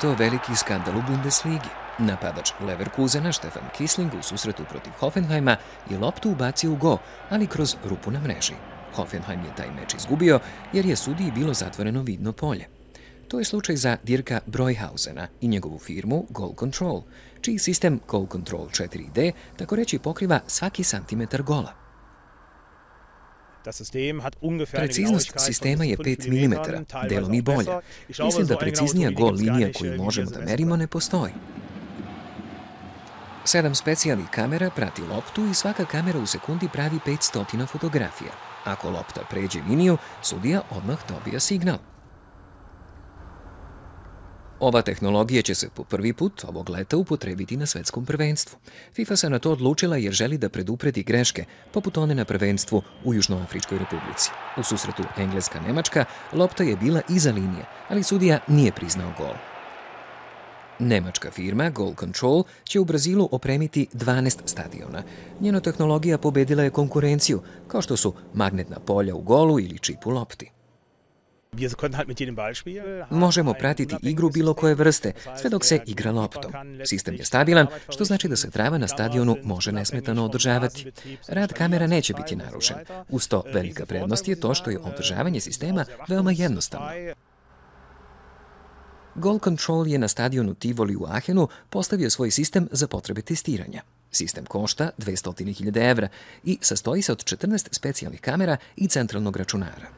to veliki skandal u Bundesligi. Napadač Leverkusena Stefan Kisling u susretu protiv Hoffenheima je loptu ubacio u go, ali kroz rupu na mreži. Hoffenheim je taj meč izgubio jer je sudiji bilo zatvoreno vidno polje. To je slučaj za Dirka Broihausena i njegovu firmu GoalControl, čiji sistem GoalControl 4D tako reći pokriva svaki santimetar gola. Preciznost sistema je 5 mm, delom i bolje. Mislim da preciznija gol linija koju možemo da merimo ne postoji. 7 specijalnih kamera prati loptu i svaka kamera u sekundi pravi 500 fotografija. Ako lopta pređe liniju, sudija odmah dobija signal. Ova tehnologija će se po prvi put ovog leta upotrebiti na svetskom prvenstvu. FIFA se na to odlučila jer želi da predupredi greške, poput one na prvenstvu u Južnoafričkoj republici. U susretu Engleska-Nemačka lopta je bila iza linije, ali sudija nije priznao gol. Nemačka firma GoalControl će u Brazilu opremiti 12 stadiona. Njena tehnologija pobedila je konkurenciju, kao što su magnetna polja u golu ili čip u lopti. Možemo pratiti igru bilo koje vrste, sve dok se igra loptom. Sistem je stabilan, što znači da se trava na stadionu može nesmetano održavati. Rad kamera neće biti narušen. Uz to, velika prednost je to što je održavanje sistema veoma jednostavno. GoalControl je na stadionu Tivoli u Aachenu postavio svoj sistem za potrebe testiranja. Sistem košta 200.000 evra i sastoji se od 14 specijalnih kamera i centralnog računara.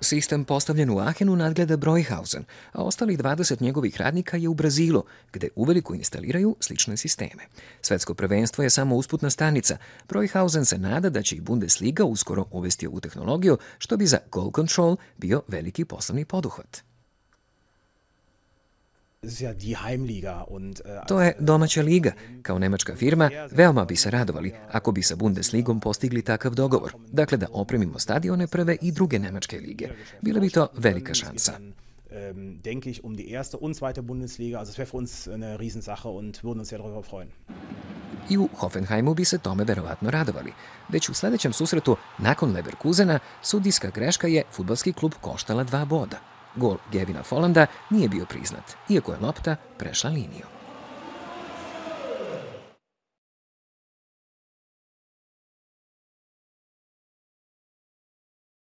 Sistem postavljen u Aachenu nadgleda Broihausen, a ostalih 20 njegovih radnika je u Brazilu, gde uveliko instaliraju slične sisteme. Svetsko prvenstvo je samo usputna stanica. Broihausen se nada da će i Bundesliga uskoro uvesti ovu tehnologiju, što bi za GoalControl bio veliki poslovni poduhvat. To je domaća liga. Kao nemačka firma, veoma bi se radovali ako bi sa Bundesligom postigli takav dogovor. Dakle, da opremimo stadione prve i druge nemačke lige. Bila bi to velika šansa. I u Hoffenheimu bi se tome verovatno radovali. Već u sledećem susretu, nakon Leverkusena, sudijska greška je fudbalski klub koštala 2 boda. Gol Gevina Folanda nije bio priznat, iako je lopta prešla liniju.